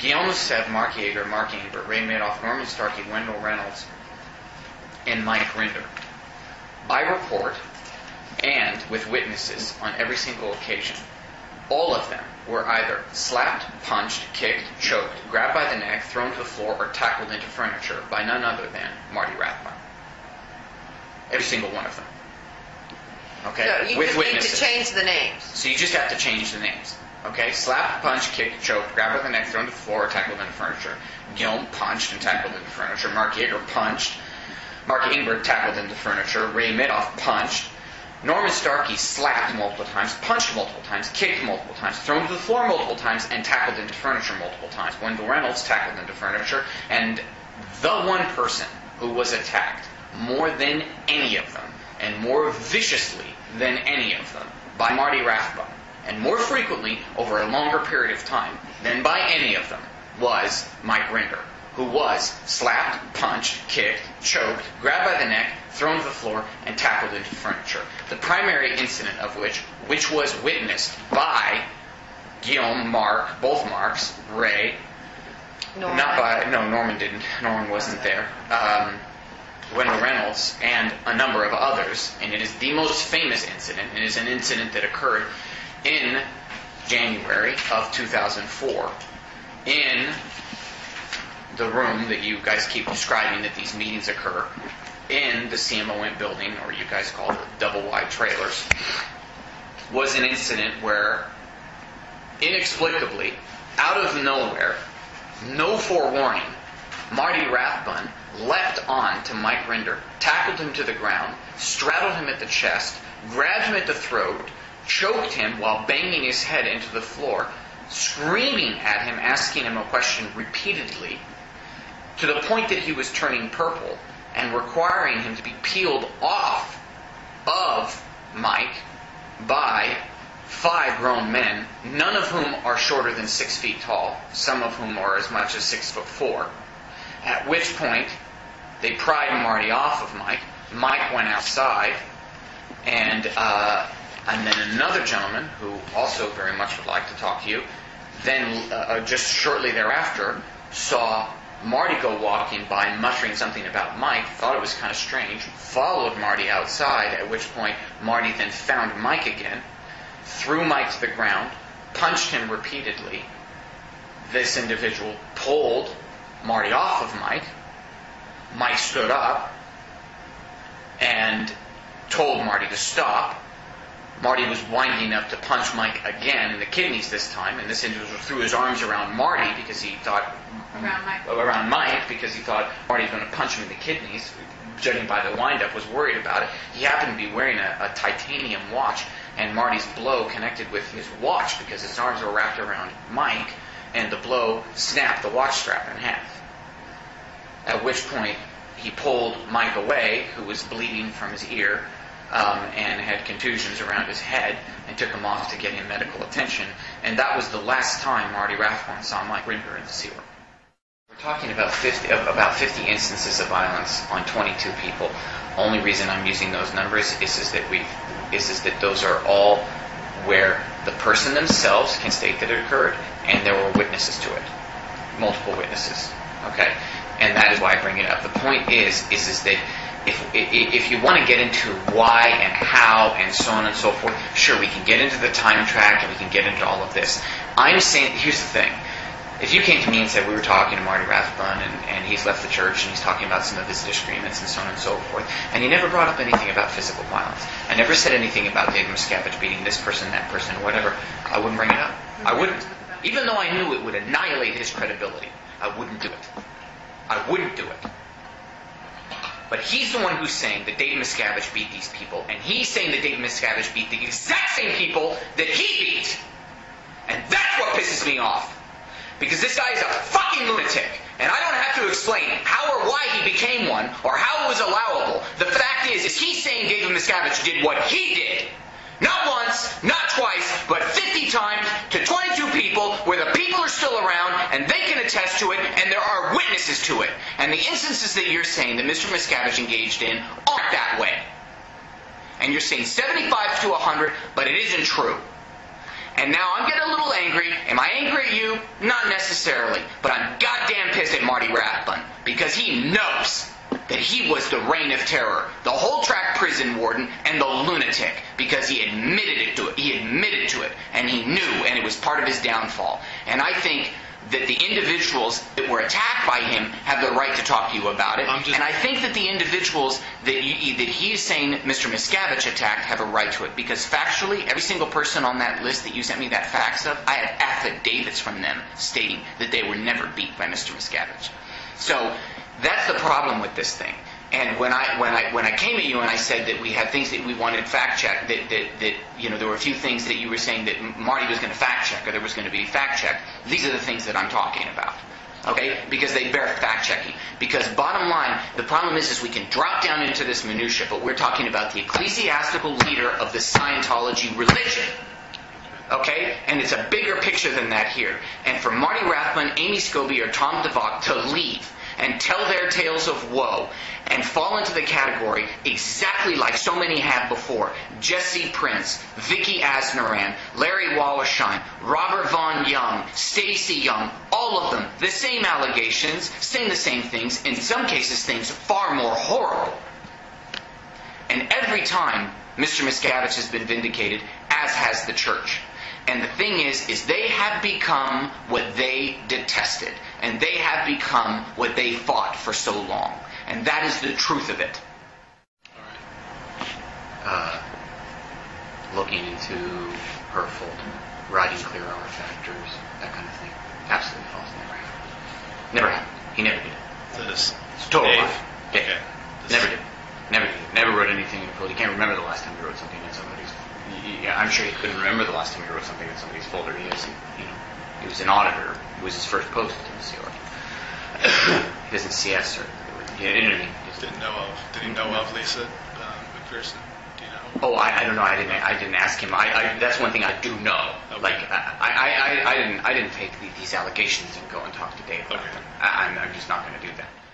Guillaume Sev, Mark Yager, Mark Ingrid, Ray Mithoff, Norman Starkey, Wendell Reynolds, and Mike Rinder, by report and with witnesses on every single occasion. All of them were either slapped, punched, kicked, choked, grabbed by the neck, thrown to the floor, or tackled into furniture by none other than Marty Rathbun. Every single one of them. Okay? So you with witnesses. Need to change the names. So you just have to change the names. Okay? Slapped, punched, kicked, choked, grabbed by the neck, thrown to the floor, or tackled into furniture. Guillaume punched and tackled into furniture. Mark Yager punched. Mark Ingrid tackled into furniture. Ray Mithoff punched. Norman Starkey slapped multiple times, punched multiple times, kicked multiple times, thrown to the floor multiple times, and tackled into furniture multiple times. Wendell Reynolds tackled into furniture, and the one person who was attacked more than any of them, and more viciously than any of them, by Marty Rathbun, and more frequently over a longer period of time than by any of them, was Mike Rinder, who was slapped, punched, kicked, choked, grabbed by the neck, thrown to the floor, and tackled into furniture. The primary incident of which was witnessed by Guillaume, Mark, both Marks, Ray, Norman. Norman didn't. Norman wasn't there. Wendell Reynolds and a number of others, and it is the most famous incident. It is an incident that occurred in January of 2004 in the room that you guys keep describing that these meetings occur in the CMOI building, or you guys call it double-wide trailers, was an incident where inexplicably, out of nowhere, no forewarning, Marty Rathbun leapt on to Mike Rinder, tackled him to the ground, straddled him at the chest, grabbed him at the throat, choked him while banging his head into the floor, screaming at him, asking him a question repeatedly, to the point that he was turning purple and requiring him to be peeled off of Mike by 5 grown men, none of whom are shorter than 6 feet tall, some of whom are as much as 6'4". At which point, they pried Marty off of Mike. Mike went outside, and then another gentleman, who also very much would like to talk to you, then just shortly thereafter, saw Marty go walking by, muttering something about Mike, thought it was kind of strange, followed Marty outside, at which point Marty then found Mike again, threw Mike to the ground, punched him repeatedly. This individual pulled Marty off of Mike. Mike stood up and told Marty to stop. Marty was winding up to punch Mike again in the kidneys this time, and this individual threw his arms around Marty because he thought around Mike because he thought Marty was going to punch him in the kidneys. Judging by the wind-up, was worried about it. He happened to be wearing a titanium watch, and Marty's blow connected with his watch because his arms were wrapped around Mike, and the blow snapped the watch strap in half. At which point, he pulled Mike away, who was bleeding from his ear, and had contusions around his head, and took him off to get him medical attention. And that was the last time Marty Rathbun saw Mike Rinder in the sewer. We're talking about 50 instances of violence on 22 people. Only reason I'm using those numbers is that those are all where the person themselves can state that it occurred, and there were witnesses to it, multiple witnesses. Okay, and that is why I bring it up. The point is that if you want to get into why and how and so on and so forth, sure, we can get into the time track and we can get into all of this. I'm saying, here's the thing. If you came to me and said, we were talking to Marty Rathbun, and he's left the church and he's talking about some of his disagreements and so on and so forth, and he never brought up anything about physical violence. I never said anything about David Miscavige beating this person, that person, whatever. I wouldn't bring it up. I wouldn't. Even though I knew it would annihilate his credibility, I wouldn't do it. I wouldn't do it. But he's the one who's saying that David Miscavige beat these people, and he's saying that David Miscavige beat the exact same people that he beat. And that's what pisses me off. Because this guy is a fucking lunatic, and I don't have to explain how or why he became one, or how it was allowable. The fact is he's saying David Miscavige did what he did. Not once, not twice, but 50 times to 22 people where the people are still around and they can attest to it and there are witnesses to it. And the instances that you're saying that Mr. Miscavige engaged in aren't that way. And you're saying 75 to 100, but it isn't true. And now I'm getting a little angry. Am I angry? at you? Not necessarily. But I'm goddamn pissed at Marty Rathbun because he knows that he was the reign of terror, the whole track prison warden, and the lunatic, because he admitted it to it. He admitted to it, and he knew, and it was part of his downfall. And I think that the individuals that were attacked by him have the right to talk to you about it. And I think that the individuals that he's saying that Mr. Miscavige attacked have a right to it, because factually, every single person on that list that you sent me that fax of, I have affidavits from them stating that they were never beat by Mr. Miscavige. So that's the problem with this thing. And when I came at you and I said that we had things that we wanted fact checked, that you know, there were a few things that you were saying that Marty was going to fact check, or there was going to be fact check. These are the things that I'm talking about, okay? Because they bear fact checking. Because bottom line, the problem is we can drop down into this minutia, but we're talking about the ecclesiastical leader of the Scientology religion. Okay? And it's a bigger picture than that here. And for Marty Rathbun, Amy Scobie, or Tom DeVock to leave and tell their tales of woe and fall into the category exactly like so many have before: Jesse Prince, Vicki Aznoran, Larry Wallershine, Robert Von Young, Stacy Young, all of them, the same allegations, saying the same things, in some cases things far more horrible. And every time Mr. Miscavige has been vindicated, as has the church. And the thing is they have become what they detested. And they have become what they fought for so long. And that is the truth of it. All right. Looking into her folder, writing clear artifactors, that kind of thing. Absolutely false. Never happened. Never happened. He never did it. This it's total Dave. Lie. Yeah. Okay. Never did it. Never wrote anything in folder. He can't remember the last time he wrote something in somebody's folder. Yeah, I'm sure he couldn't remember the last time he wrote something in somebody's folder. He was an auditor. It was his first post in the CR. He doesn't CS her. Did he know of Lisa McPherson? Do you know? Oh, I don't know. I didn't ask him. That's one thing I do know. Okay. Like I didn't take these allegations and go and talk to Dave about them. I'm just not going to do that.